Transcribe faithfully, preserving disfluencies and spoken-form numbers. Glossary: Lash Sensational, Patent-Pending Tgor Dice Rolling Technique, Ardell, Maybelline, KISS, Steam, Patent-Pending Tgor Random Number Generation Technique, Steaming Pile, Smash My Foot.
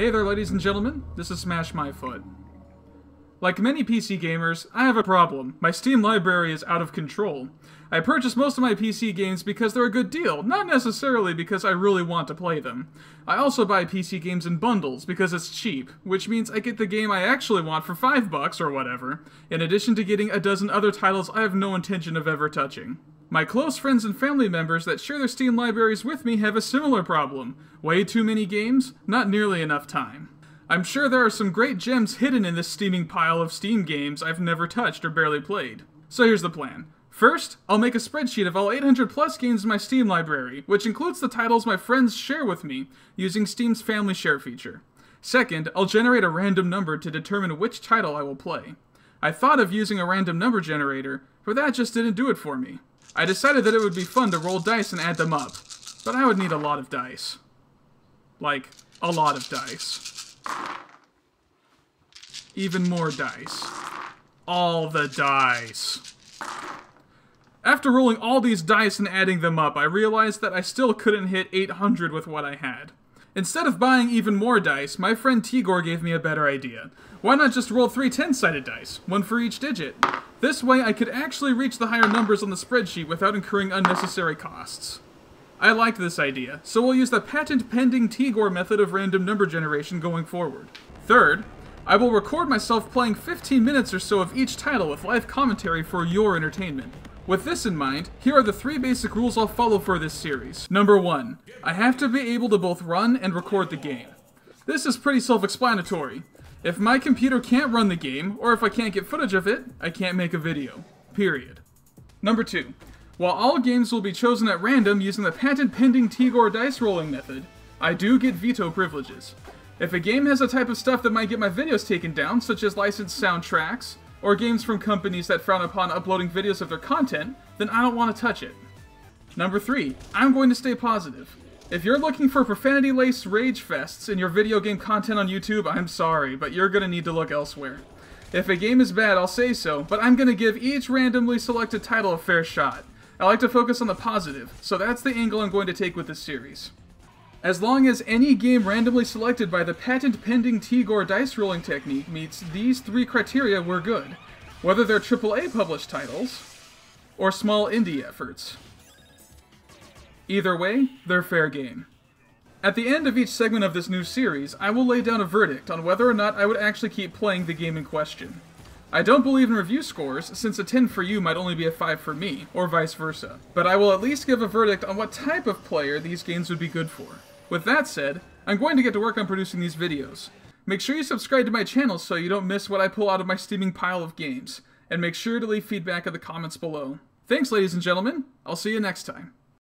Hey there, ladies and gentlemen, this is Smash My Foot. Like many P C gamers, I have a problem. My Steam library is out of control. I purchase most of my P C games because they're a good deal, not necessarily because I really want to play them. I also buy P C games in bundles because it's cheap, which means I get the game I actually want for five bucks or whatever, in addition to getting a dozen other titles I have no intention of ever touching. My close friends and family members that share their Steam libraries with me have a similar problem. Way too many games, not nearly enough time. I'm sure there are some great gems hidden in this steaming pile of Steam games I've never touched or barely played. So here's the plan. First, I'll make a spreadsheet of all eight hundred plus games in my Steam library, which includes the titles my friends share with me, using Steam's Family Share feature. Second, I'll generate a random number to determine which title I will play. I thought of using a random number generator, but that just didn't do it for me. I decided that it would be fun to roll dice and add them up, but I would need a lot of dice. Like, a lot of dice. Even more dice. All the dice. After rolling all these dice and adding them up, I realized that I still couldn't hit eight hundred with what I had. Instead of buying even more dice, my friend Tgor gave me a better idea. Why not just roll three ten-sided dice, one for each digit? This way I could actually reach the higher numbers on the spreadsheet without incurring unnecessary costs. I liked this idea, so we'll use the patent-pending Tgor method of random number generation going forward. Third, I will record myself playing fifteen minutes or so of each title with live commentary for your entertainment. With this in mind, here are the three basic rules I'll follow for this series. Number one, I have to be able to both run and record the game. This is pretty self-explanatory. If my computer can't run the game, or if I can't get footage of it, I can't make a video. Period. Number two. While all games will be chosen at random using the patent-pending Tgor dice rolling method, I do get veto privileges. If a game has a type of stuff that might get my videos taken down, such as licensed soundtracks, or games from companies that frown upon uploading videos of their content, then I don't want to touch it. Number three, I'm going to stay positive. If you're looking for profanity-laced rage fests in your video game content on YouTube, I'm sorry, but you're going to need to look elsewhere. If a game is bad, I'll say so, but I'm going to give each randomly selected title a fair shot. I like to focus on the positive, so that's the angle I'm going to take with this series. As long as any game randomly selected by the patent-pending Tgor dice rolling technique meets these three criteria, we're good. Whether they're triple A published titles, or small indie efforts. Either way, they're fair game. At the end of each segment of this new series, I will lay down a verdict on whether or not I would actually keep playing the game in question. I don't believe in review scores, since a ten for you might only be a five for me, or vice versa, but I will at least give a verdict on what type of player these games would be good for. With that said, I'm going to get to work on producing these videos. Make sure you subscribe to my channel so you don't miss what I pull out of my steaming pile of games, and make sure to leave feedback in the comments below. Thanks, ladies and gentlemen, I'll see you next time.